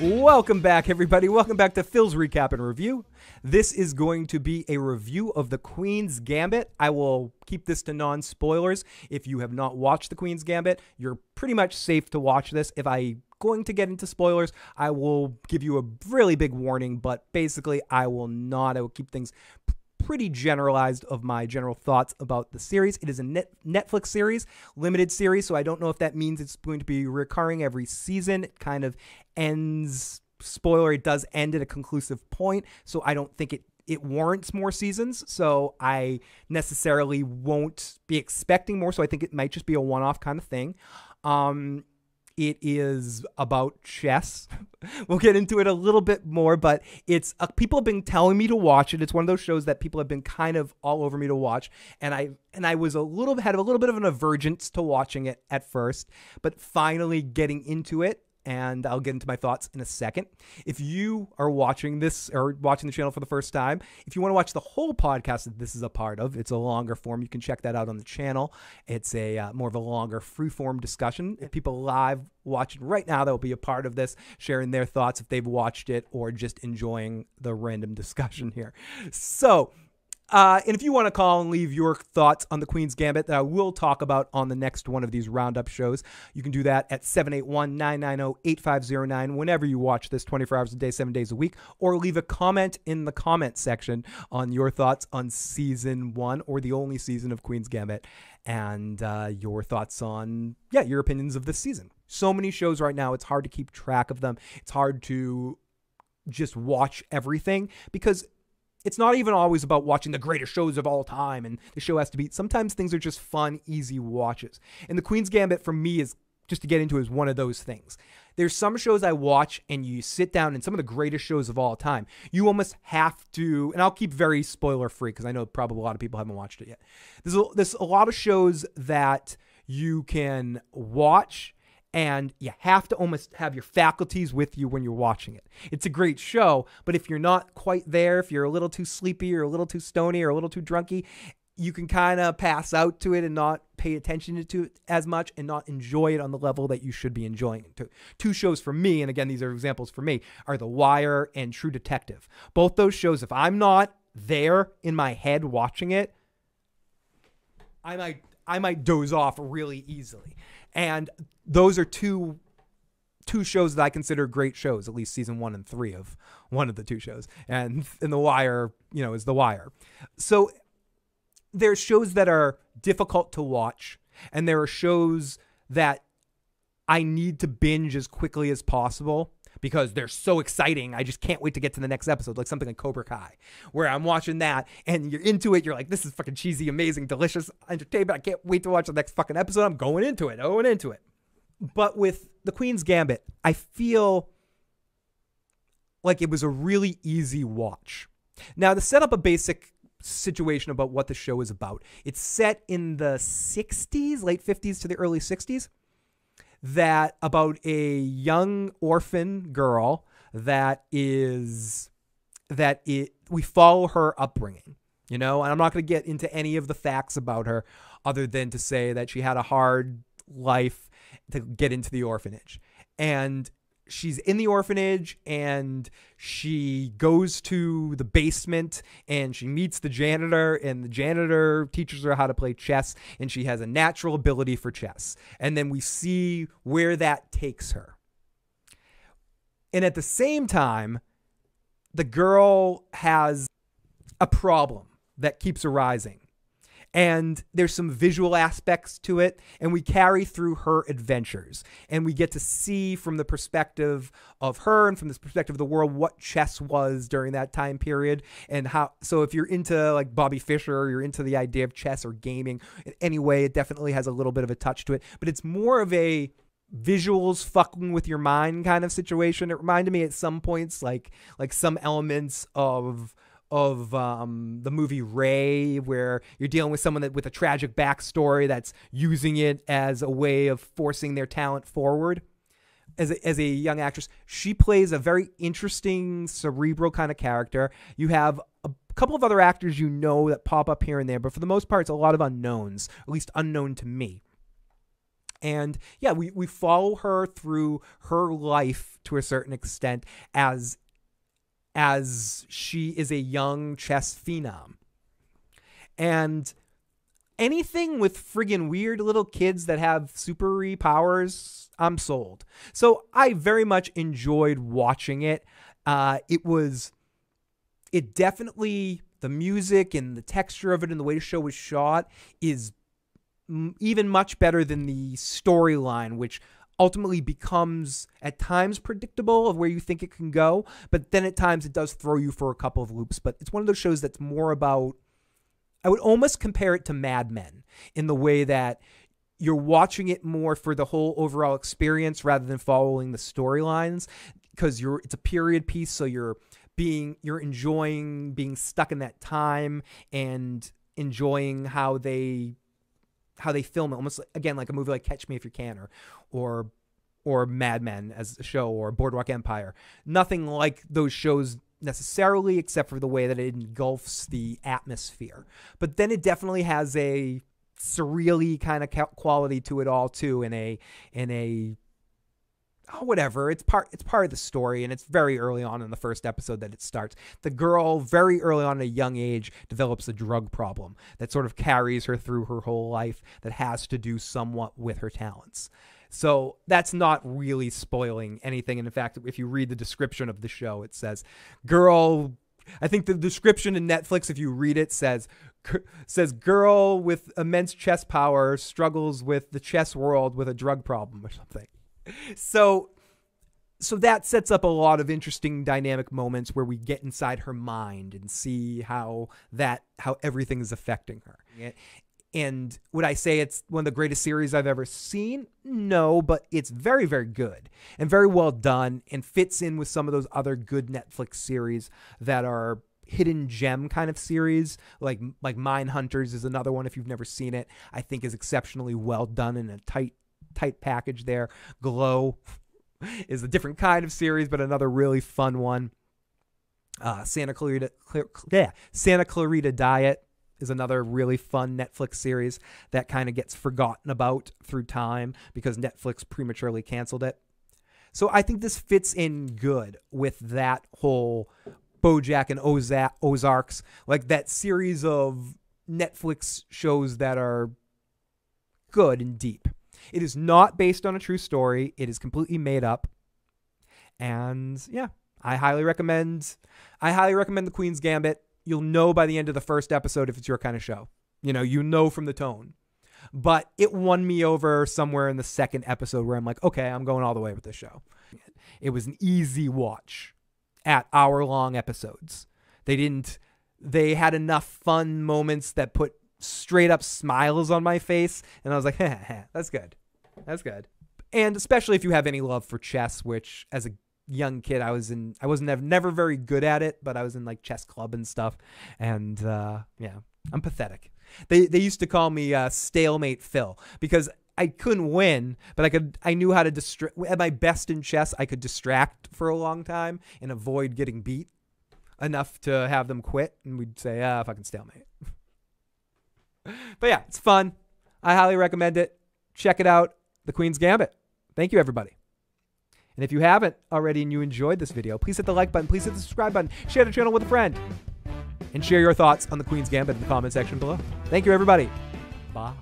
Welcome back, everybody. Welcome back to Phil's Recap and Review. This is going to be a review of The Queen's Gambit. I will keep this to non-spoilers. If you have not watched The Queen's Gambit, you're pretty much safe to watch this. If I'm going to get into spoilers, I will give you a really big warning, but basically I will not. I will keep things pretty generalized of my general thoughts about the series. It is a Netflix series, limited series, so I don't know if that means it's going to be recurring every season. It kind of ends, spoiler, it does end at a conclusive point, so I don't think it warrants more seasons, so I necessarily won't be expecting more, so I think it might just be a one-off kind of thing. It is about chess. We'll get into it a little bit more, but it's people have been telling me to watch it. It's one of those shows that people have been kind of all over me to watch, and I was had a little bit of an avergence to watching it at first, but finally getting into it, and I'll get into my thoughts in a second. If you are watching this or watching the channel for the first time, if you want to watch the whole podcast that this is a part of, it's a longer form. You can check that out on the channel. It's a more of a longer free-form discussion. If people live watching right now, they'll be a part of this, sharing their thoughts if they've watched it or just enjoying the random discussion here. So, and if you want to call and leave your thoughts on The Queen's Gambit that I will talk about on the next one of these roundup shows, you can do that at 781-990-8509 whenever you watch this, 24 hours a day, 7 days a week, or leave a comment in the comment section on your thoughts on season one or the only season of Queen's Gambit and your thoughts on, yeah, your opinions of this season. So many shows right now, it's hard to keep track of them. It's hard to just watch everything because it's not even always about watching the greatest shows of all time and the show has to be. Sometimes things are just fun, easy watches. And The Queen's Gambit for me is, just to get into, is one of those things. There's some shows I watch and you sit down, and some of the greatest shows of all time, you almost have to, and I'll keep very spoiler free because I know probably a lot of people haven't watched it yet. There's a lot of shows that you can watch and you have to almost have your faculties with you when you're watching it. It's a great show, but if you're not quite there, if you're a little too sleepy or a little too stony or a little too drunky, you can kind of pass out to it and not pay attention to it as much and not enjoy it on the level that you should be enjoying it. Two shows for me, and again, these are examples for me, are The Wire and True Detective. Both those shows, if I'm not there in my head watching it, I might doze off really easily. And those are two shows that I consider great shows, at least season 1 and 3 of one of the two shows. And The Wire, you know, is The Wire. So there are shows that are difficult to watch, and there are shows that I need to binge as quickly as possible because they're so exciting. I just can't wait to get to the next episode, like something like Cobra Kai, where I'm watching that and you're into it. You're like, this is fucking cheesy, amazing, delicious entertainment. I can't wait to watch the next fucking episode. I'm going into it, going into it. But with The Queen's Gambit, I feel like it was a really easy watch. Now, to set up a basic situation about what the show is about, it's set in the 60s, late 50s to the early 60s. That about a young orphan girl we follow her upbringing, you know, and I'm not going to get into any of the facts about her other than to say that she had a hard life to get into the orphanage, and she's in the orphanage and she goes to the basement and she meets the janitor, and the janitor teaches her how to play chess, and she has a natural ability for chess. And then we see where that takes her. And at the same time, the girl has a problem that keeps arising. And there's some visual aspects to it, and we carry through her adventures, and we get to see from the perspective of her and from the perspective of the world what chess was during that time period, and how. So if you're into like Bobby Fischer, or you're into the idea of chess or gaming in any way, it definitely has a little bit of a touch to it, but it's more of a visuals fucking with your mind kind of situation. It reminded me at some points like some elements of the movie Ray, where you're dealing with someone with a tragic backstory that's using it as a way of forcing their talent forward. As a young actress, she plays a very interesting, cerebral kind of character. You have a couple of other actors you know that pop up here and there, but for the most part, it's a lot of unknowns, at least unknown to me. And yeah, we follow her through her life to a certain extent as she is a young chess phenom. And anything with friggin' weird little kids that have super powers, I'm sold. So I very much enjoyed watching it. It definitely, the music and the texture of it and the way the show was shot is even much better than the storyline, which ultimately becomes at times predictable of where you think it can go, but then at times it does throw you for a couple of loops. But it's one of those shows that's more about, I would almost compare it to Mad Men in the way that you're watching it more for the whole overall experience rather than following the storylines, because it's a period piece, so you're enjoying being stuck in that time and enjoying how they film it, almost again like a movie like Catch Me If You Can or Mad Men as a show, or Boardwalk Empire. Nothing like those shows necessarily, except for the way that it engulfs the atmosphere. But then it definitely has a surreal-y kind of quality to it all too, in a oh, whatever. It's part of the story, and it's very early on in the first episode that it starts. The girl, very early on at a young age, develops a drug problem that sort of carries her through her whole life that has to do somewhat with her talents. So that's not really spoiling anything. And in fact, if you read the description of the show, it says, girl... I think the description in Netflix, if you read it, says girl with immense chess power struggles with the chess world with a drug problem or something. So that sets up a lot of interesting dynamic moments where we get inside her mind and see how everything is affecting her. And would I say it's one of the greatest series I've ever seen? No, but it's very, very good and very well done, and fits in with some of those other good Netflix series that are hidden gem kind of series, like Mindhunters is another one, if you've never seen it, I think is exceptionally well done in a tight package there. Glow is a different kind of series, but another really fun one. Santa Clarita Diet is another really fun Netflix series that kind of gets forgotten about through time because Netflix prematurely canceled it. So I think this fits in good with that whole BoJack and Ozarks, like that series of Netflix shows that are good and deep. It is not based on a true story. It is completely made up. And yeah, I highly recommend The Queen's Gambit. You'll know by the end of the first episode if it's your kind of show. You know from the tone. But it won me over somewhere in the second episode where I'm like, okay, I'm going all the way with this show. It was an easy watch at hour-long episodes. They had enough fun moments that put straight-up smiles on my face, and I was like, that's good. That's good. And especially if you have any love for chess, which as a young kid I was never very good at it, but I was in like chess club and stuff, and yeah, I'm pathetic. They used to call me Stalemate Phil because I couldn't win, but I knew how to distract. At my best in chess, I could distract for a long time and avoid getting beat enough to have them quit, and we'd say fucking stalemate. But yeah, it's fun. I highly recommend it. Check it out, The Queen's Gambit. Thank you, everybody. And if you haven't already and you enjoyed this video, please hit the like button, please hit the subscribe button, share the channel with a friend, and share your thoughts on The Queen's Gambit in the comment section below. Thank you, everybody. Bye.